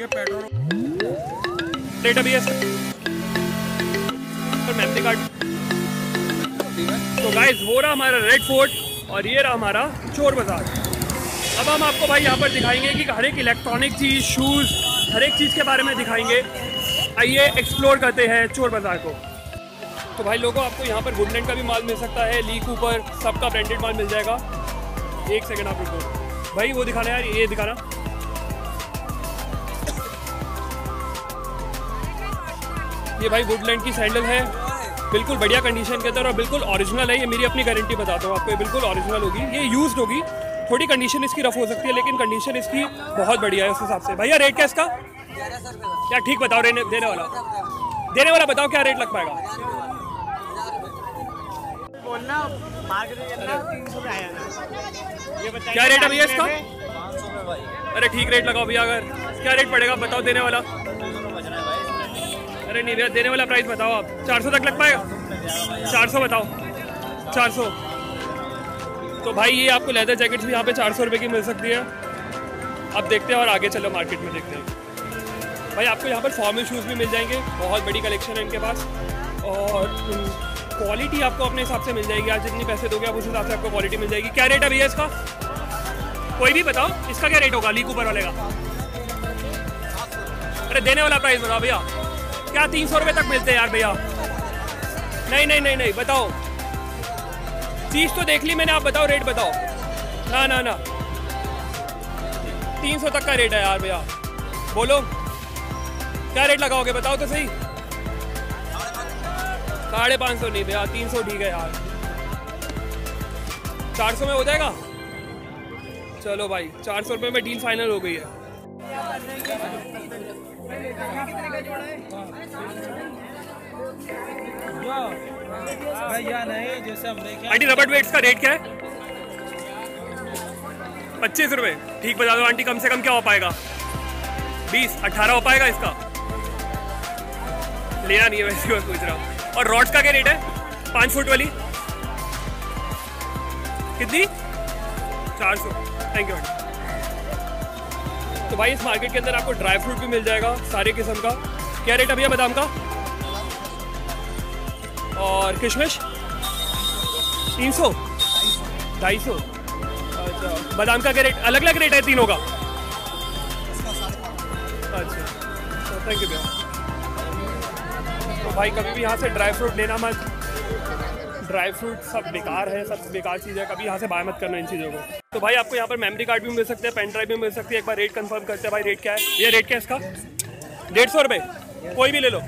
ये petrol data भी है सर, मेमोरी कार्ड। तो गाइस वो रहा हमारा रेड फोर्ट और ये रहा हमारा चोर बाजार। अब हम आपको भाई यहाँ पर दिखाएंगे कि हर एक इलेक्ट्रॉनिक चीज़, शूज़, हर एक चीज़ के बारे में दिखाएंगे। आइए एक्सप्लोर करते हैं चोर बाज़ार को। तो भाई लोगों, आपको यहाँ पर वुडलैंड का भी माल मिल सकता है, ली कूपर, सबका ब्रांडेड माल मिल जाएगा। एक सेकेंड आप रुको भाई, वो दिखाना यार, ये दिखाना। ये भाई वुडलैंड की सैंडल है, बिल्कुल बढ़िया कंडीशन के अंदर और बिल्कुल ओरिजिनल है। ये मेरी अपनी गारंटी बताता हूँ आपको, ये बिल्कुल ओरिजिनल होगी। ये यूज्ड होगी, थोड़ी कंडीशन इसकी रफ हो सकती है लेकिन कंडीशन इसकी बहुत बढ़िया है उस हिसाब से। भैया रेट क्या इसका? क्या ठीक बताओ, देने वाला बताओ क्या रेट लग पाएगा? क्या रेट है भैया इसका? अरे ठीक रेट लगाओ भैया, अगर क्या रेट पड़ेगा बताओ देने वाला। अरे नहीं भैया, देने वाला प्राइस बताओ आप। 400 तक लग पाएगा? 400 बताओ, 400। तो भाई ये आपको लेदर जैकेट्स भी यहाँ पे 400 रुपये की मिल सकती है। अब देखते हैं और आगे चलो मार्केट में देखते हैं। भाई आपको यहाँ पर फॉर्मल शूज़ भी मिल जाएंगे, बहुत बड़ी कलेक्शन है इनके पास और क्वालिटी आपको अपने हिसाब से मिल जाएगी। आप जितने पैसे दोगे आप उस हिसाब से आपको क्वालिटी मिल जाएगी। क्या रेट है भैया इसका? कोई भी बताओ इसका क्या रेट होगा, लीक ऊपर वाले का? अरे देने वाला प्राइस बताओ भैया। क्या 300 रुपये तक मिलते हैं यार भैया? नहीं, बताओ, चीज़ तो देख ली मैंने, आप बताओ रेट बताओ। ना 300 तक का रेट है यार भैया। बोलो क्या रेट लगाओगे बताओ तो सही। 550 नहीं भैया, 300 ठीक है यार। 400 में हो जाएगा? चलो भाई 400 रुपये में डील फाइनल हो गई है। आंटी रबड़ वेट्स का रेट क्या है? 25 रुपये। ठीक बता दो आंटी, कम से कम क्या हो पाएगा? 20, 18 हो पाएगा इसका? लेना नहीं है वैसे, मैं पूछ रहा हूँ। और रॉड्स का क्या रेट है? 5 फुट वाली कितनी? 400। Thank you aunty. तो भाई इस मार्केट के अंदर आपको ड्राई फ्रूट भी मिल जाएगा सारे किस्म का। क्या रेट है भैया बादाम का? और किशमिश 300, 250। अच्छा बादाम का क्या रेट? अलग अलग रेट है तीनों का? अच्छा थैंक यू भैया। तो भाई कभी भी यहाँ से ड्राई फ्रूट लेना मत, ड्राई फ्रूट सब बेकार है, सब बेकार चीज़ है, कभी यहाँ से बाय मत करना इन चीज़ों को। तो भाई आपको यहाँ पर मेमोरी कार्ड भी मिल सकते हैं, पेन ड्राइव भी मिल सकती है। एक बार रेट कंफर्म करते हैं भाई, रेट क्या है? ये रेट क्या है इसका? 150 रुपये, कोई भी ले लो।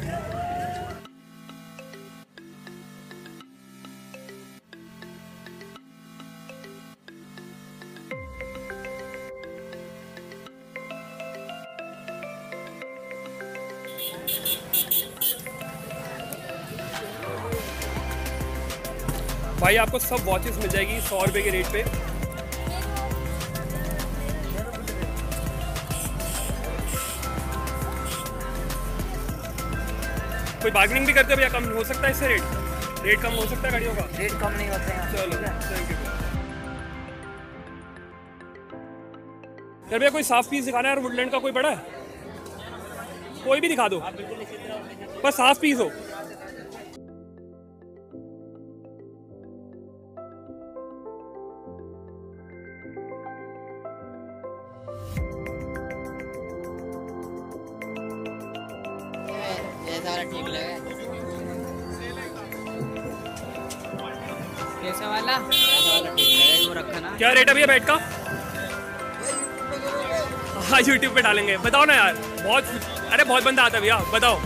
भाई आपको सब वॉचेस मिल जाएगी 100 रुपये के रेट पे। कोई बार्गेनिंग भी करते हो या कम हो सकता है इससे? रेट कम हो सकता है गाड़ियों का? रेट कम नहीं होते हैं। चलो थैंक यू। यार भैया कोई साफ पीस दिखाना है यार, वुडलैंड का कोई बड़ा है? कोई भी दिखा दो बस, साफ पीस हो। ठीक कैसा वाला? वो रखा ना। क्या रेट है भैया बैट का? हाँ यूट्यूब पे डालेंगे, बताओ ना यार। बहुत बंदा आता है भैया, बताओ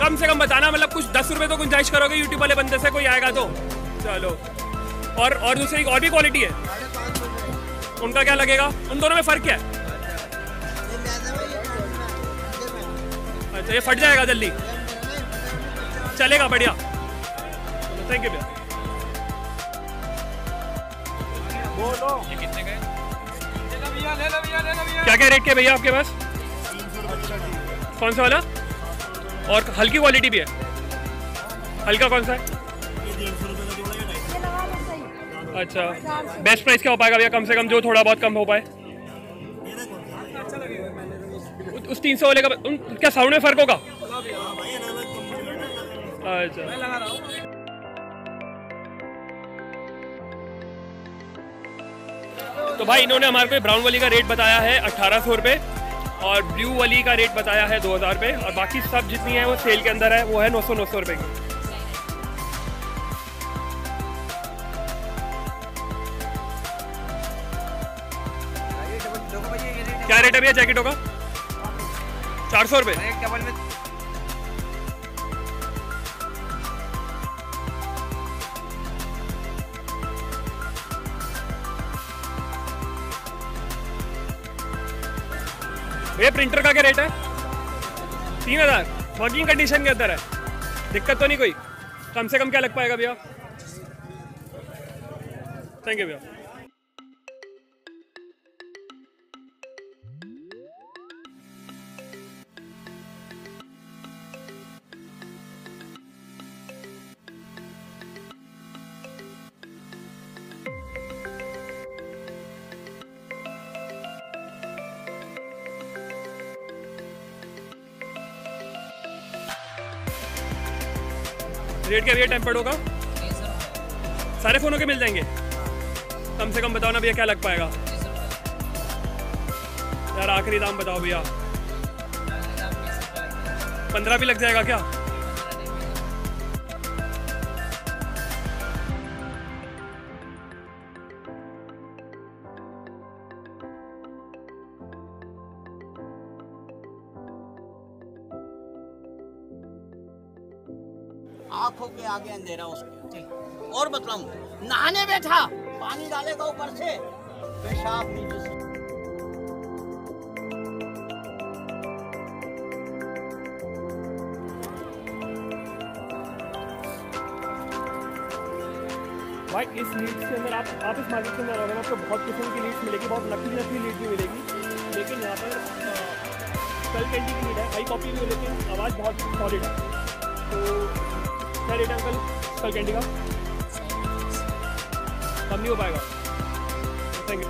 कम से कम बताना, मतलब कुछ 10 रुपये तो गुंजाइश करोगे यूट्यूब वाले बंदे से, कोई आएगा तो। चलो और दूसरी और भी क्वालिटी है, उनका क्या लगेगा? उन दोनों में फर्क क्या है? अच्छा ये फट जाएगा जल्दी, चलेगा बढ़िया। थैंक यू भैया। बोलो ये कितने का है? क्या क्या रेट के भैया आपके पास? कौन सा वाला? और हल्की क्वालिटी भी है, हल्का कौन सा है? अच्छा बेस्ट प्राइस क्या हो पाएगा भैया कम से कम, जो थोड़ा बहुत कम हो पाए? उस 300 वाले का क्या साउंड में फ़र्क होगा? अच्छा तो भाई इन्होंने हमारे को ब्राउन वाली का रेट बताया है 1800 रुपये और ब्लू वाली का रेट बताया है 2000 रुपये और बाकी सब जितनी है वो सेल के अंदर है, वो है 900 रुपये की। क्या रेट है भैया जैकेटों का? 400 रुपये। ये प्रिंटर का क्या रेट है? 3000। वर्किंग कंडीशन के अंदर है, दिक्कत तो नहीं कोई? कम से कम क्या लग पाएगा भैया? थैंक यू भैया। रेट क्या भैया टेम्पर्ड होगा? सारे फ़ोनों के मिल जाएंगे? कम से कम बताओ ना भैया क्या लग पाएगा? यार आखिरी दाम बताओ भैया। 15 भी लग जाएगा क्या? आंखों के आगे अंधेरा उसके और बताऊं, नहाने बैठा पानी डालेगा ऊपर से पेशाब नीचे से। भाई इस लीड के अंदर आप इस मार्केट के अंदर आओगे आपको बहुत किस्म की लीड्स मिलेगी, बहुत लकी लीड भी मिलेगी, लेकिन यहाँ पर कल कैंडी की लीड है, हाई कॉपी भी है लेकिन आवाज़ बहुत सॉलिड है। तो क्या रेट है अंकल कल कैंडी का? कम नहीं हो पाएगा? Thank you.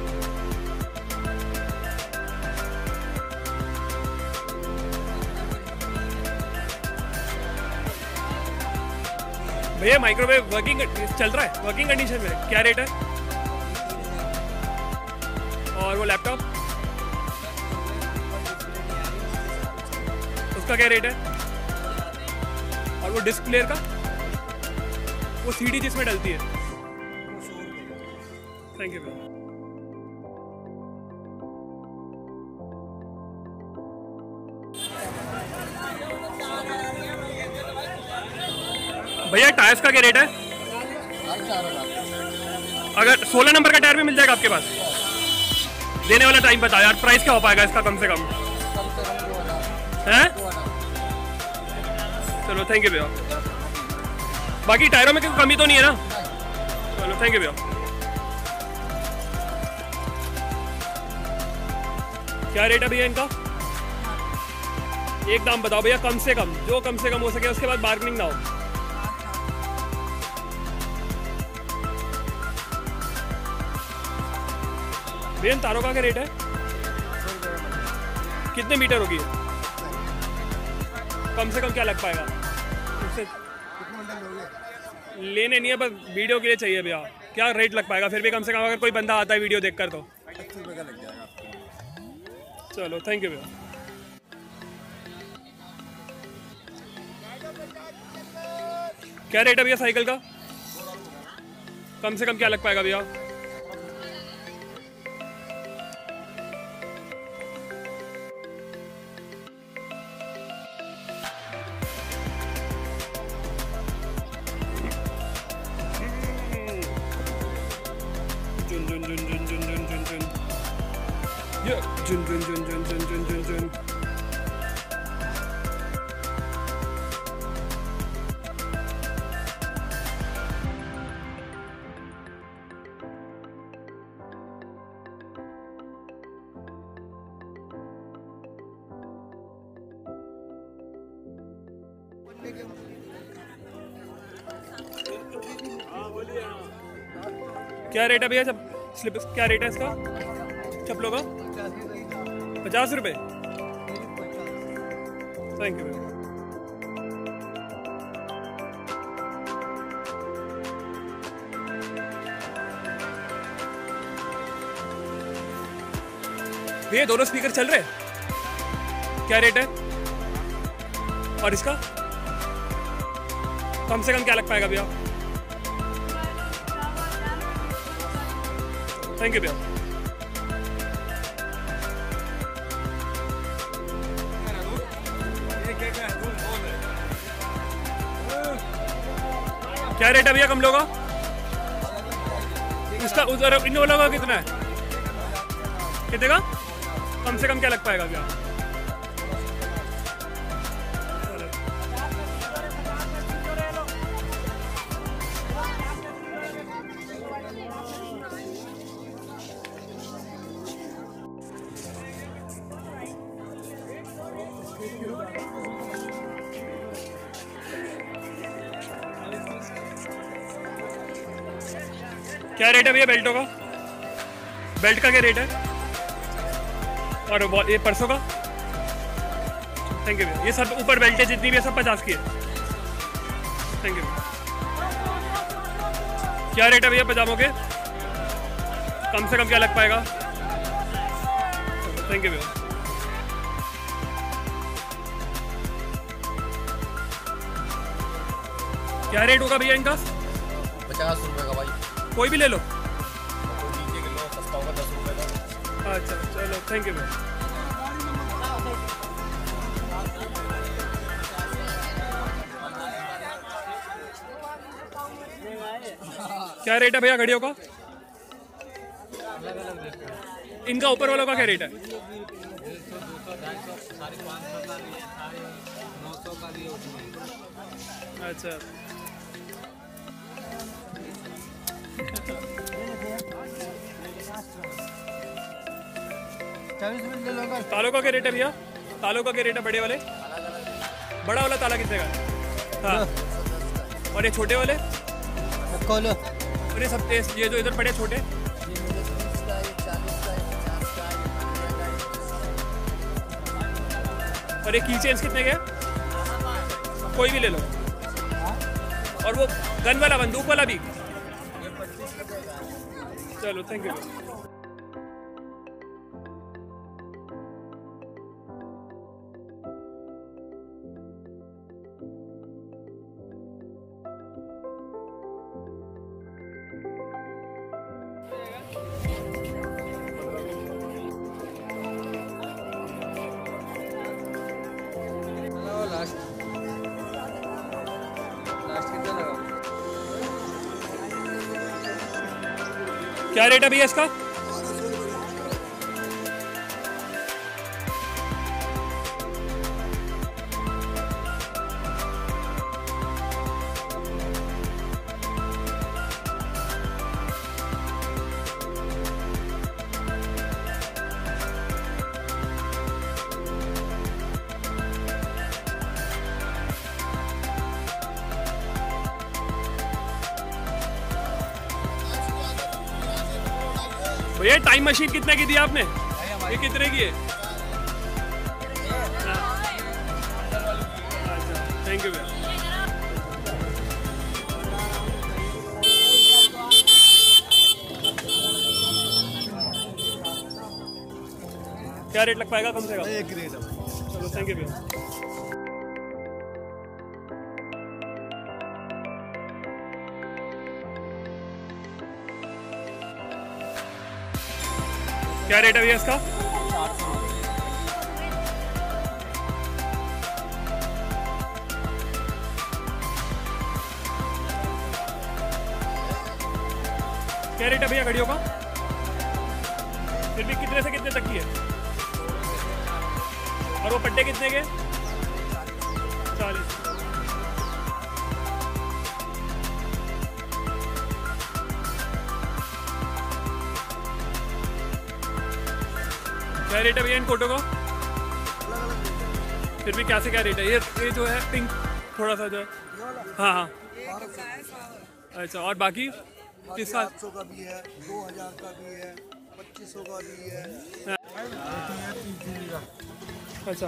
भैया माइक्रोवेव वर्किंग चल रहा है, वर्किंग कंडीशन में क्या रेट है? और वो लैपटॉप उसका क्या रेट है? और वो डिस्क प्लेयर का, वो सीडी जिसमें डलती है? Thank you. भैया टायर्स का क्या रेट है? अगर 16 नंबर का टायर भी मिल जाएगा आपके पास? देने वाला टाइम बताओ यार, प्राइस क्या हो पाएगा इसका कम से कम? है चलो थैंक यू भैया। बाकी टायरों में कोई कमी तो नहीं है ना? चलो थैंक यू भैया। क्या रेट है भैया इनका? एक दाम बताओ भैया कम से कम, जो कम से कम हो सके, उसके बाद बार्गेनिंग ना हो। भैया इन तारों का क्या रेट है? कितने मीटर होगी कम से कम क्या लग पाएगा? लेने नहीं है बस वीडियो के लिए चाहिए भैया, क्या रेट लग पाएगा फिर भी कम से कम अगर कोई बंदा आता है वीडियो देखकर तो? लग जाएगा। चलो थैंक यू भैया। क्या रेट है भैया साइकिल का? कम से कम क्या लग पाएगा भैया? क्या रेट है भैया सब स्लिप? क्या रेट है इसका चप्पलों का? 50 रुपये। Thank you very much. ये दोनों स्पीकर चल रहे हैं, क्या रेट है? और इसका कम से कम क्या लग पाएगा भैया? थैंक यू भैया। क्या रेट है भैया कम लोगा? उसका उधर इन वाला का कितना है? कितने का? कम से कम क्या लग पाएगा भैया? क्या रेट है भैया बेल्टों का? बेल्ट का क्या रेट है? और ये परसों का? थैंक यू भैया। ये सब ऊपर बेल्टे जितनी भी है सब 50 की है। Thank you. क्या रेट है भैया पजामों के? कम से कम क्या लग पाएगा? थैंक यू भैया। क्या रेट होगा भैया इनका? 50 रुपये का भाई। कोई भी ले लो। अच्छा चलो, थैंक यू मैम। क्या रेट है भैया घड़ियों का? इनका ऊपर वालों का क्या रेट है? अच्छा तालों का क्या रेट है भैया? तालों का क्या रेट है बड़े वाले? बड़ा वाला ताला कितने का? हाँ। और ये छोटे वाले? और ये सब ये जो इधर पड़े छोटे? और ये की चेन्स कितने के? कोई भी ले लो। और वो गन वाला बंदूक वाला भी? चलो, थैंक यू। क्या रेट है भैया इसका? ये टाइम मशीन कितने की दी आपने? ये कितने की है? थैंक यू भैया। क्या रेट लग पाएगा कम से कम? एक रेट। चलो, थैंक यू भैया। क्या रेट है भैया इसका? क्या रेट है भैया घड़ियों का? फिर भी कितने से कितने तक की है? और वो पट्टे कितने के? 40। क्या रेट है भैया इन कोटों का? फिर भी क्या से क्या रेट है? ये जो है पिंक थोड़ा सा जो है, हाँ। अच्छा, और बाकी किस साल? 800 का भी है, 2000 का भी है, 2500 का भी है। अच्छा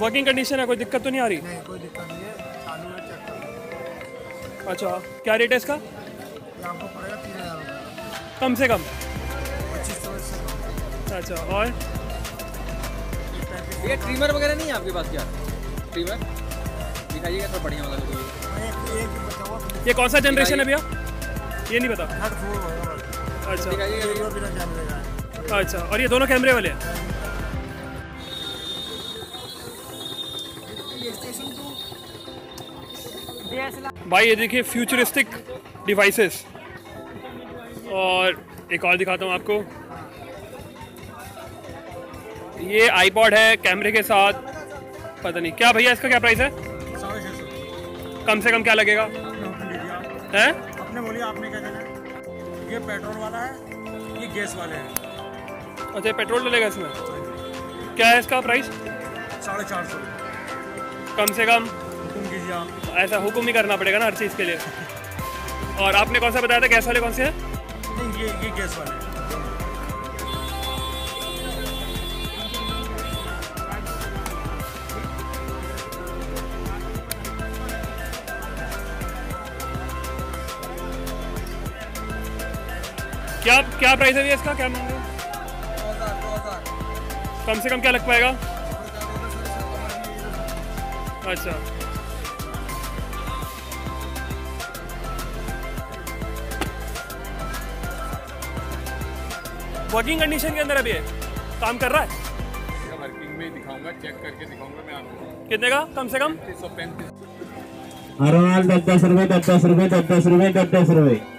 वर्किंग कंडीशन है, कोई दिक्कत तो नहीं आ रही? नहीं कोई दिक्कत नहीं है, चालू है, चेक करो। अच्छा क्या रेट है इसका? ये आपको पड़ेगा 3000 कम से कम। 2500। अच्छा और ये ट्रिमर वगैरह नहीं है आपके पास? क्या ट्रिमर दिखाइएगा तो बढ़िया होगा लोगों। ये कौन सा जनरेशन है भैया? ये नहीं पता। अच्छा दिखाइएगा। अच्छा और ये दोनों कैमरे वाले हैं। भाई ये देखिए फ्यूचरिस्टिक डिवाइसेस, और एक और दिखाता हूँ आपको। ये आईपॉड है कैमरे के साथ, पता नहीं क्या। भैया इसका क्या प्राइस है? 650 कम से कम क्या लगेगा? हैं? आपने बोलिए आपने क्या देना है? ये पेट्रोल वाला है, ये गैस वाले हैं। अच्छा पेट्रोल डलेगा इसमें? क्या है इसका प्राइस? 450 कम से कम। ऐसा हुकुम ही करना पड़ेगा ना हर चीज़ के लिए। और आपने कौन सा बताया था? गैस वाले कौन से हैं? नहीं ये गैस वाले। क्या क्या प्राइस है इसका? क्या मांग रहे हो? कम से कम क्या लग पाएगा? अच्छा वर्किंग कंडीशन के अंदर अभी है, काम कर रहा है। वर्किंग में दिखाऊंगा, चेक करके दिखाऊंगा मैं आपको। कितने का कम से कम? 335। 10 रुपए 10 रुपए 10 रुपए 10 रुपए